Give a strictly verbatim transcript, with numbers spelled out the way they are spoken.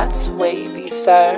That's wavy, sir.